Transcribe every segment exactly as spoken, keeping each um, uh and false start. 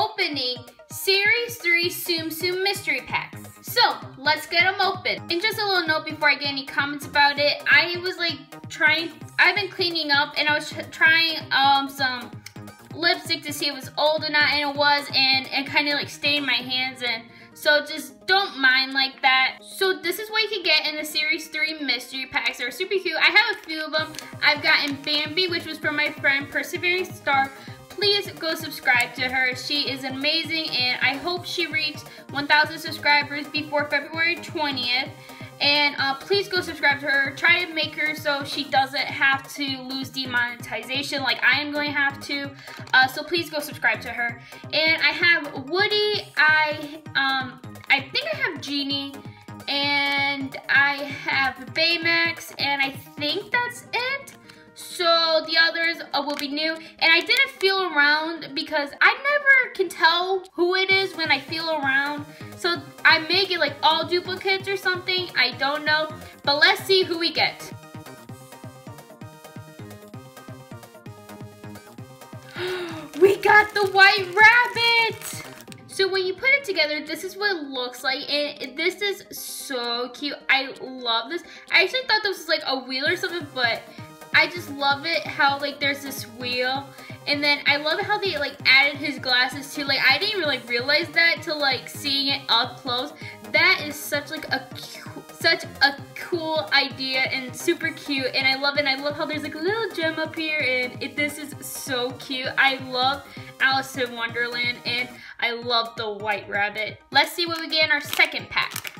opening Series three Tsum Tsum Mystery Packs. So, let's get them open. And just a little note before I get any comments about it, I was like trying, I've been cleaning up and I was trying um, some lipstick to see if it was old or not, and it was, and it kind of like stained my hands, and so just don't mind like that. So this is what you can get in the Series three Mystery Packs. They're super cute. I have a few of them. I've gotten Bambi, which was from my friend Persevering Star. Please go subscribe to her. She is amazing, and I hope she reaches one thousand subscribers before February twentieth. And uh, please go subscribe to her. Try to make her so she doesn't have to lose demonetization like I am going to have to. Uh, so please go subscribe to her. And I have Woody. I um I think I have Genie, and I have Baymax, and I think that's it. So the others uh, will be new. And I didn't feel around because I never can tell who it is when I feel around. So I may get like all duplicates or something, I don't know. But let's see who we get. We got the White Rabbit! So when you put it together, this is what it looks like, and this is so cute. I love this. I actually thought this was like a wheel or something, but I just love it how like there's this wheel, and then I love how they like added his glasses too. Like I didn't even like realize that till like seeing it up close. That is such like a such a cool idea and super cute, and I love it. And I love how there's like a little gem up here, and it, this is so cute. I love Alice in Wonderland, and I love the White Rabbit. Let's see what we get in our second pack.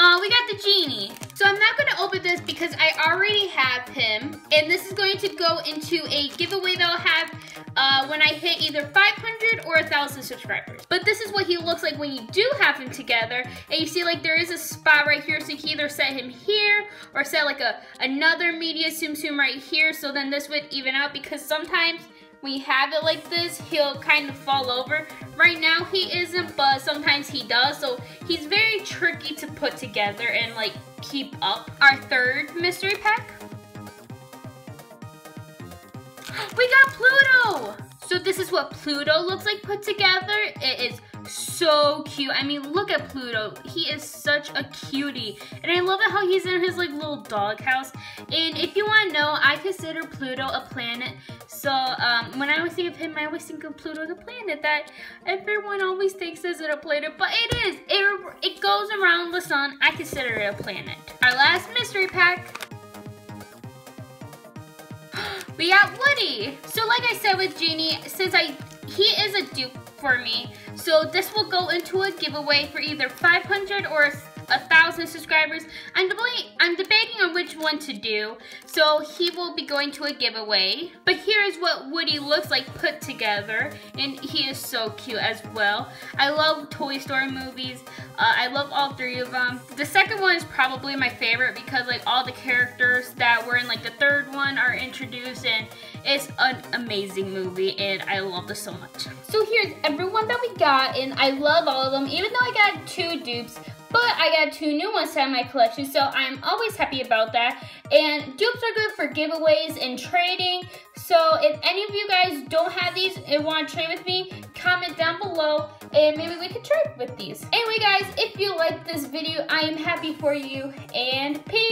Uh, we got the Genie. So I'm not going to open this because I already have him. And this is going to go into a giveaway that I'll have uh, when I hit either five hundred or one thousand subscribers. But this is what he looks like when you do have him together. And you see like there is a spot right here. So you can either set him here or set like a another media Tsum Tsum right here. So then this would even out, because sometimes when you have it like this, he'll kind of fall over. Right now he isn't, but sometimes he does, so he's very tricky to put together and like keep up. Our third mystery pack, we got Pluto! So this is what Pluto looks like put together. It is so cute. I mean, look at Pluto. He is such a cutie. And I love it how he's in his like little doghouse. And if you want to know, I consider Pluto a planet. So um, when I always think of him, I always think of Pluto the planet that everyone always thinks is a planet. But it is. It, it goes around the sun. I consider it a planet. Our last mystery pack. We got Woody. So like I said with Genie, since I he is a dupe for me, so this will go into a giveaway for either five hundred or one thousand subscribers. I'm debating, I'm debating on which one to do, so he will be going to a giveaway. But here is what Woody looks like put together, and he is so cute as well. I love Toy Story movies. Uh, I love all three of them. The second one is probably my favorite because like all the characters that were in like the third one are introduced, and it's an amazing movie, and I love this so much. So here's everyone that we got, and I love all of them, even though I got two dupes. But I got two new ones to have my collection, so I'm always happy about that. And dupes are good for giveaways and trading. So if any of you guys don't have these and want to trade with me, comment down below and maybe we can trade with these. Anyway guys, if you like this video, I am happy for you, and peace.